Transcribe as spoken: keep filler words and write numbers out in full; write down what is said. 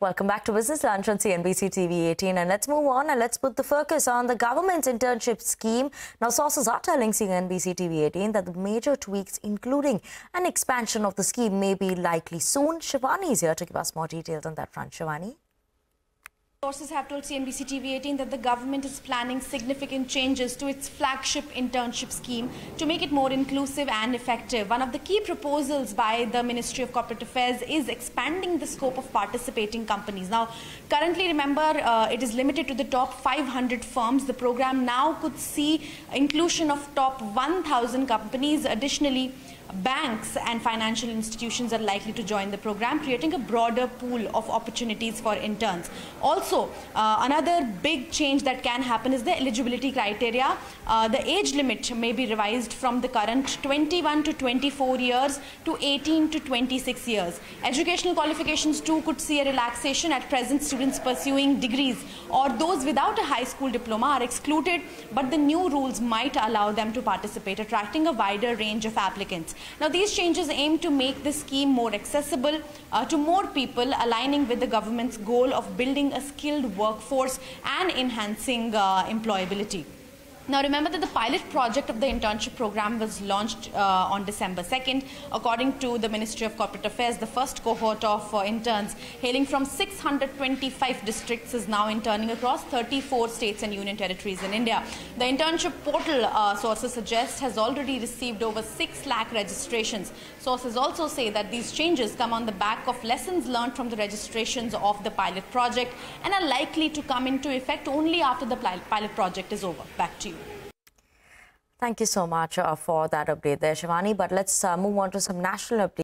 Welcome back to Business Lunch on C N B C T V eighteen, and let's move on and let's put the focus on the government's internship scheme. Now, sources are telling C N B C T V eighteen that the major tweaks, including an expansion of the scheme, may be likely soon. Shivani is here to give us more details on that front. Shivani. Sources have told C N B C T V eighteen that the government is planning significant changes to its flagship internship scheme to make it more inclusive and effective. One of the key proposals by the Ministry of Corporate Affairs is expanding the scope of participating companies. Now, currently, remember, uh, it is limited to the top five hundred firms. The program now could see inclusion of top one thousand companies. Additionally, banks and financial institutions are likely to join the program, creating a broader pool of opportunities for interns. Also, uh, another big change that can happen is the eligibility criteria. Uh, the age limit may be revised from the current twenty-one to twenty-four years to eighteen to twenty-six years. Educational qualifications too could see a relaxation. At present, students pursuing degrees or those without a high school diploma are excluded, but the new rules might allow them to participate, attracting a wider range of applicants. Now, these changes aim to make the scheme more accessible uh, to more people, aligning with the government's goal of building a skilled workforce and enhancing uh, employability. Now, remember that the pilot project of the internship program was launched uh, on December second. According to the Ministry of Corporate Affairs, the first cohort of uh, interns hailing from six hundred twenty-five districts is now interning across thirty-four states and union territories in India. The internship portal, uh, sources suggest, has already received over six lakh registrations. Sources also say that these changes come on the back of lessons learned from the registrations of the pilot project and are likely to come into effect only after the pilot project is over. Back to you. Thank you so much uh, for that update there, Shivani. But let's uh, move on to some national updates.